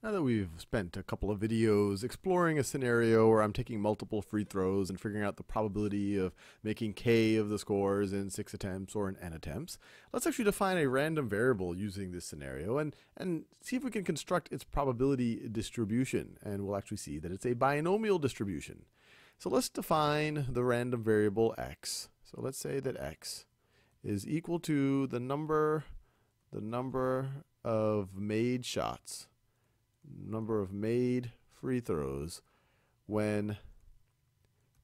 Now that we've spent a couple of videos exploring a scenario where I'm taking multiple free throws and figuring out the probability of making K of the scores in 6 attempts or in N attempts, let's actually define a random variable using this scenario and see if we can construct its probability distribution. And we'll actually see that it's a binomial distribution. So let's define the random variable x. So let's say that x is equal to the number of made shots, number of made free throws when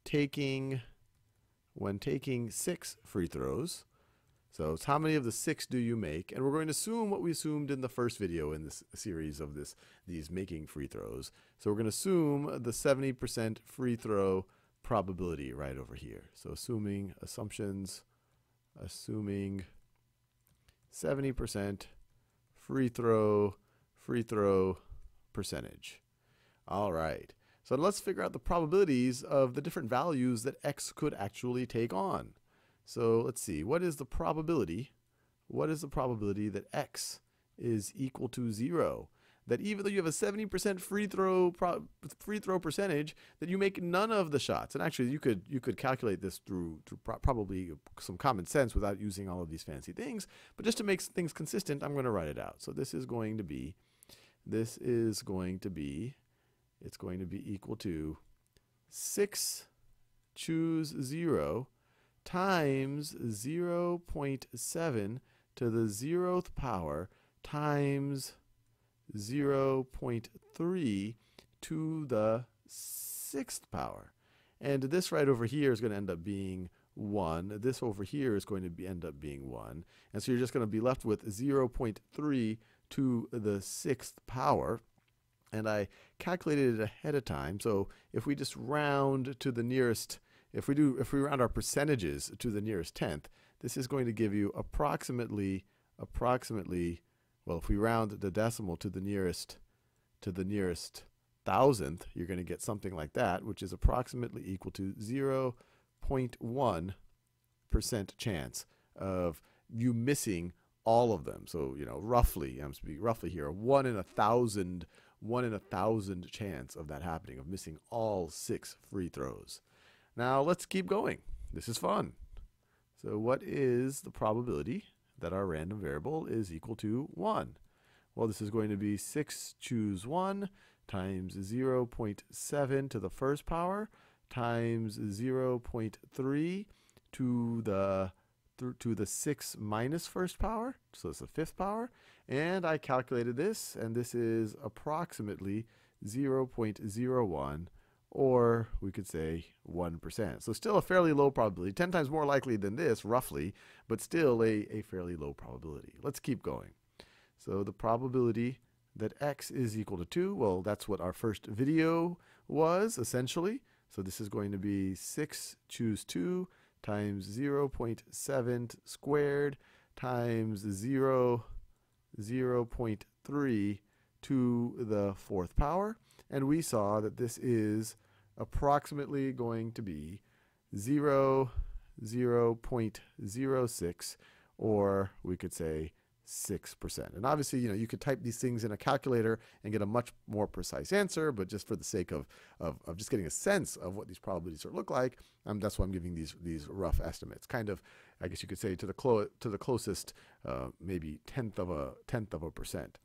taking 6 free throws. So it's how many of the 6 do you make? And we're going to assume what we assumed in the first video in this series of these making free throws. So we're going to assume the 70% free throw probability right over here. So assuming 70% free throw percentage. All right, so let's figure out the probabilities of the different values that x could actually take on. So let's see, what is the probability that x is equal to 0? That even though you have a 70% free throw percentage, that you make none of the shots. And actually, you could calculate this through probably some common sense without using all of these fancy things. But just to make things consistent, I'm going to write it out. So it's going to be equal to 6 choose 0 times 0.7 to the 0th power times 0.3 to the 6th power. And this right over here is going to end up being 1. This over here is going to end up being 1. And so you're just going to be left with 0.3 to the 6th power. And I calculated it ahead of time. So if we just round to the nearest, if we round our percentages to the nearest 10th, this is going to give you approximately, well, if we round the decimal to the nearest 1000th, you're going to get something like that, which is approximately equal to 0.1% chance of you missing all of them. So, you know, roughly, I'm speaking roughly here, one in a thousand chance of that happening, of missing all 6 free throws. Now let's keep going. This is fun. So what is the probability that our random variable is equal to 1? Well, this is going to be 6 choose 1 times 0.7 to the 1st power times 0.3 to the 6 minus 1st power, so it's the 5th power. And I calculated this, and this is approximately 0.01, or we could say 1%. So still a fairly low probability, 10 times more likely than this, roughly, but still a fairly low probability. Let's keep going. So the probability that x is equal to 2, well, that's what our first video was, essentially. So this is going to be 6 choose 2 times 0.7 squared times 0.3 to the 4th power. And we saw that this is approximately going to be 0.06, or we could say 6%. And obviously, you know, you could type these things in a calculator and get a much more precise answer, but just for the sake of just getting a sense of what these probabilities look like, that's why I'm giving these rough estimates. Kind of, I guess you could say, to the closest maybe tenth of a percent.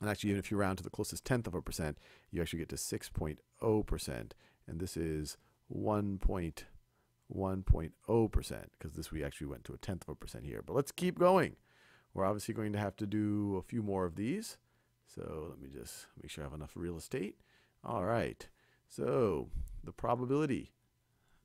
And actually, even if you round to the closest 10th of a percent, you actually get to 6.0%, and this is 1.0%, because this we actually went to a 10th of a percent here. But let's keep going. We're obviously going to have to do a few more of these. So let me just make sure I have enough real estate. All right. So the probability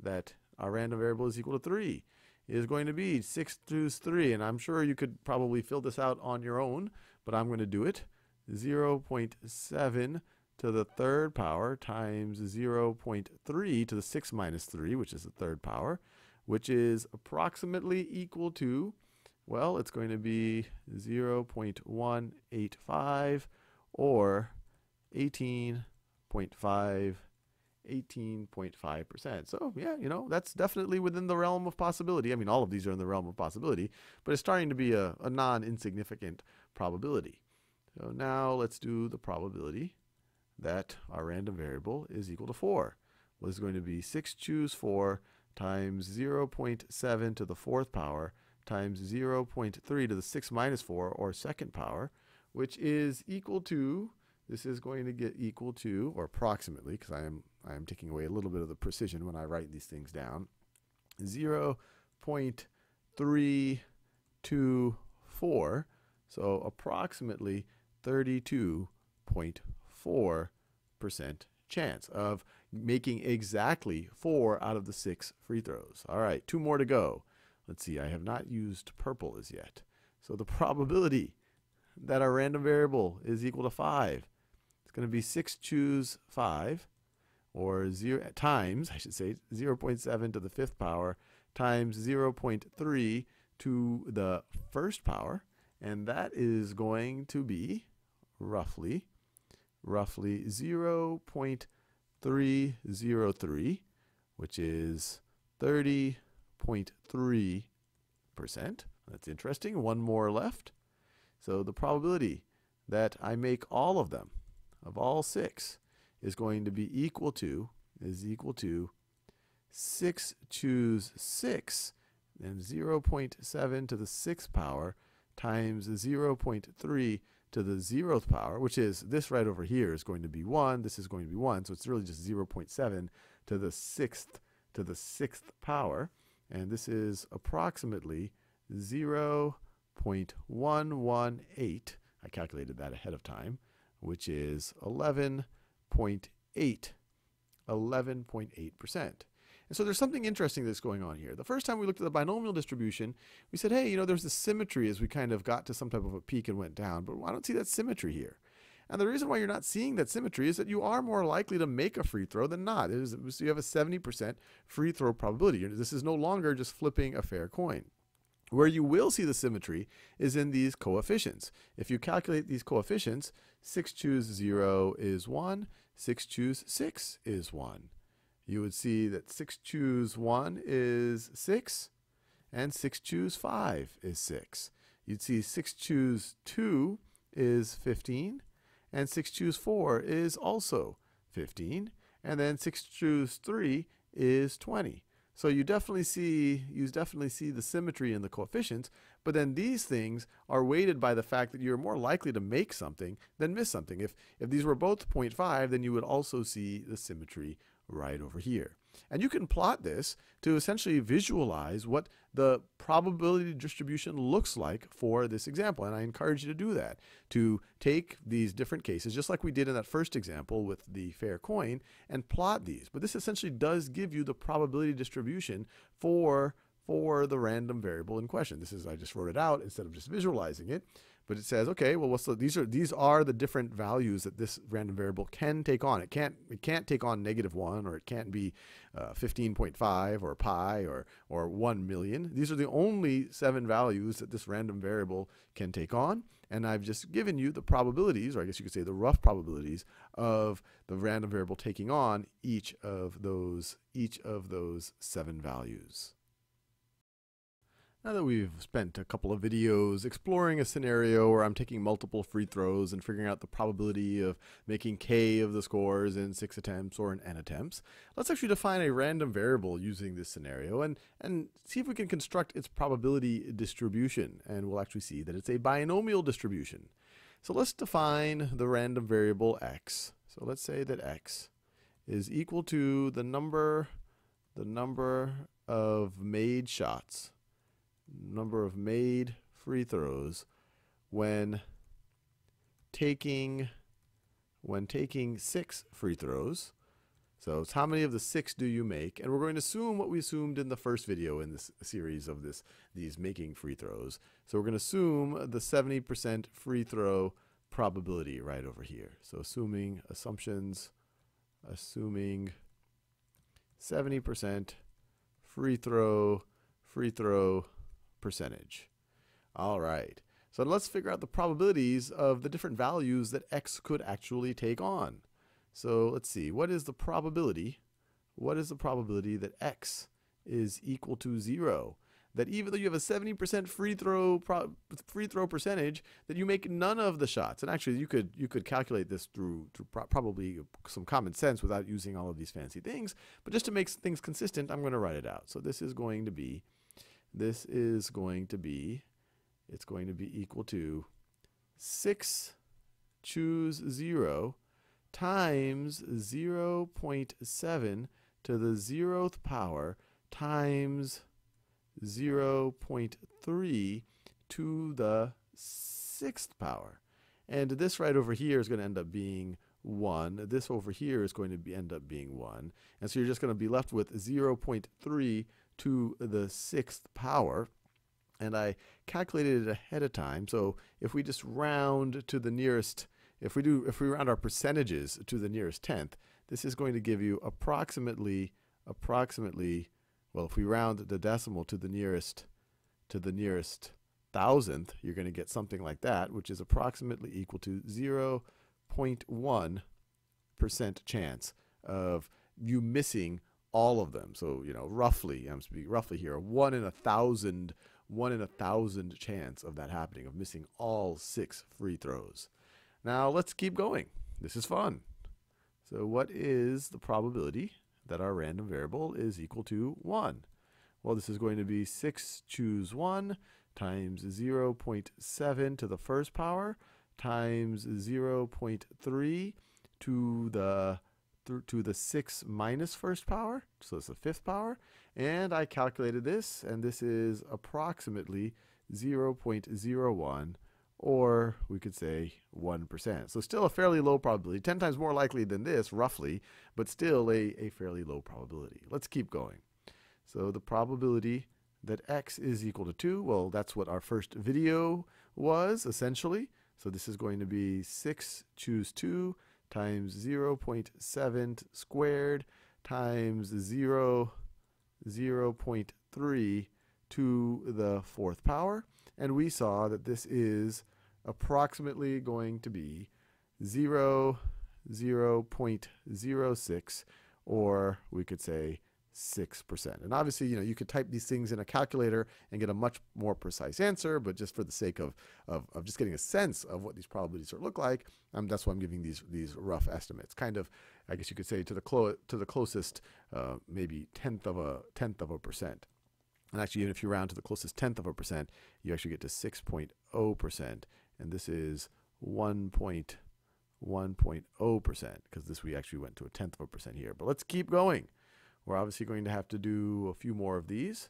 that our random variable is equal to 3 is going to be 6 choose 3. And I'm sure you could probably fill this out on your own, but I'm going to do it. 0.7 to the 3rd power times 0.3 to the 6 minus 3, which is the 3rd power, which is approximately equal to, well, it's going to be 0.185, or 18.5%. So yeah, you know, that's definitely within the realm of possibility. I mean, all of these are in the realm of possibility, but it's starting to be a non-insignificant probability. So now let's do the probability that our random variable is equal to 4. Well, this is going to be 6 choose 4 times 0.7 to the 4th power times 0.3 to the 6 minus 4 or 2nd power, which is equal to, this is going to get equal to, or approximately, because I am taking away a little bit of the precision when I write these things down, 0.324, so approximately 32.4% chance of making exactly 4 out of the 6 free throws. All right, 2 more to go. Let's see, I have not used purple as yet. So the probability that our random variable is equal to 5, it's going to be 6 choose 5, or times 0.7 to the 5th power times 0.3 to the 1st power, and that is going to be roughly 0.303, which is 30.3%. That's interesting. 1 more left. So the probability that I make all of them, of all 6, is going to be equal to 6 choose 6 and 0.7 to the 6th power times 0.3 to the 0th power, which is this right over here is going to be 1, this is going to be 1, so it's really just 0.7 to the 6th power, and this is approximately 0.118. I calculated that ahead of time, which is 11.8%. And so there's something interesting that's going on here. The first time we looked at the binomial distribution, we said, hey, you know, there's this symmetry as we kind of got to some type of a peak and went down, but I don't see that symmetry here. And the reason why you're not seeing that symmetry is that you are more likely to make a free throw than not. So you have a 70% free throw probability. This is no longer just flipping a fair coin. Where you will see the symmetry is in these coefficients. If you calculate these coefficients, 6 choose 0 is 1, 6 choose 6 is 1. You would see that 6 choose 1 is 6, and 6 choose 5 is 6. You'd see 6 choose 2 is 15, and 6 choose 4 is also 15, and then 6 choose 3 is 20. So you definitely see the symmetry in the coefficients, but then these things are weighted by the fact that you're more likely to make something than miss something. If these were both 0.5, then you would also see the symmetry right over here. And you can plot this to essentially visualize what the probability distribution looks like for this example. And I encourage you to do that, to take these different cases, just like we did in that first example with the fair coin, and plot these. But this essentially does give you the probability distribution for the random variable in question. This is, I just wrote it out instead of just visualizing it. But it says, okay, well, these are the different values that this random variable can take on. It can't take on -1, or it can't be 15.5 or pi or 1 million. These are the only 7 values that this random variable can take on. And I've just given you the probabilities, or I guess you could say the rough probabilities, of the random variable taking on each of those 7 values. Now that we've spent a couple of videos exploring a scenario where I'm taking multiple free throws and figuring out the probability of making k of the scores in 6 attempts or in n attempts, let's actually define a random variable using this scenario and see if we can construct its probability distribution. And we'll actually see that it's a binomial distribution. So let's define the random variable x. So let's say that x is equal to the number of made shots, number of made free throws when taking 6 free throws. So it's how many of the 6 do you make? And we're going to assume what we assumed in the first video in this series of these making free throws. So we're going to assume the 70% free throw probability right over here. So assuming 70% free throw percentage. All right, so let's figure out the probabilities of the different values that x could actually take on. So let's see, what is the probability that x is equal to 0? that even though you have a 70% free throw percentage, that you make none of the shots. And actually, you could calculate this through probably some common sense without using all of these fancy things. But just to make things consistent, I'm going to write it out. So it's going to be equal to 6 choose 0 times 0.7 to the 0th power times 0.3 to the 6th power. And this right over here is going to end up being 1. This over here is going to end up being 1. And so you're just going to be left with 0.3 to the 6th power. And I calculated it ahead of time. So if we just round to the nearest, if we round our percentages to the nearest tenth, this is going to give you approximately, well, if we round the decimal to the nearest thousandth, you're going to get something like that, which is approximately equal to 0.1% chance of you missing all of them. So, you know, roughly, I'm speaking roughly here, one in a thousand chance of that happening, of missing all 6 free throws. Now let's keep going. This is fun. So what is the probability that our random variable is equal to 1? Well, this is going to be 6 choose 1 times 0.7 to the 1st power times 0.3 to the 6 minus 1st power, so it's the 5th power. And I calculated this, and this is approximately 0.01, or we could say 1%. So still a fairly low probability, 10 times more likely than this, roughly, but still a fairly low probability. Let's keep going. So the probability that x is equal to 2, well, that's what our first video was, essentially. So this is going to be 6 choose 2 times 0.7 squared times 0.3 to the 4th power. And we saw that this is approximately going to be 0.06, or we could say 6%. And obviously, you know, you could type these things in a calculator and get a much more precise answer, but just for the sake of just getting a sense of what these probabilities look like, that's why I'm giving these rough estimates. Kind of, I guess you could say, to the closest maybe tenth of a percent. And actually, even if you round to the closest tenth of a percent, you actually get to 6.0%, and this is 1.0%, because this we actually went to a tenth of a percent here. But let's keep going. We're obviously going to have to do a few more of these.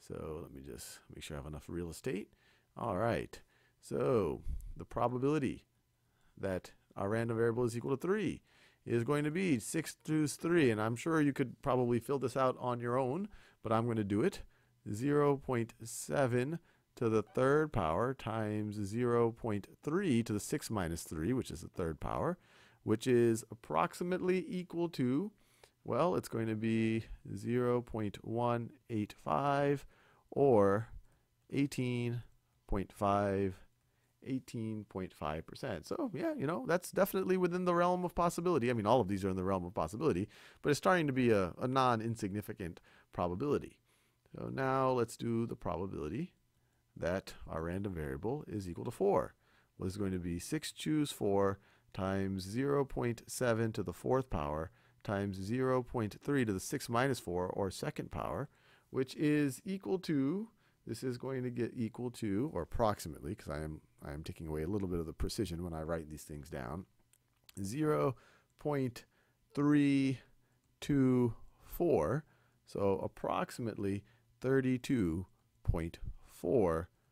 So let me just make sure I have enough real estate. All right. So the probability that our random variable is equal to 3 is going to be 6 choose 3. And I'm sure you could probably fill this out on your own, but I'm going to do it. 0.7 to the 3rd power times 0.3 to the 6 minus 3, which is the 3rd power, which is approximately equal to, well, it's going to be 0.185, or 18.5%. So yeah, you know, that's definitely within the realm of possibility. I mean, all of these are in the realm of possibility, but it's starting to be a non-insignificant probability. So now let's do the probability that our random variable is equal to 4. Well, this is going to be 6 choose 4 times 0.7 to the 4th power times 0.3 to the 6 minus 4, or 2nd power, which is equal to, this is going to get equal to, or approximately, because I am taking away a little bit of the precision when I write these things down, 0.324, so approximately 32.4%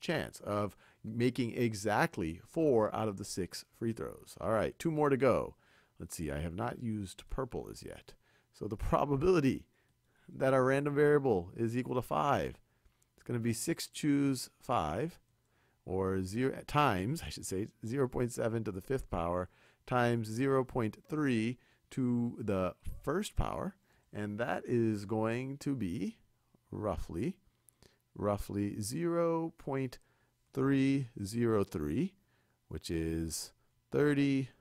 chance of making exactly 4 out of the 6 free throws. All right, 2 more to go. Let's see, I have not used purple as yet. So the probability that our random variable is equal to 5, it's going to be 6 choose 5, or 0.7 to the 5th power times 0.3 to the 1st power. And that is going to be roughly 0.303, which is 30.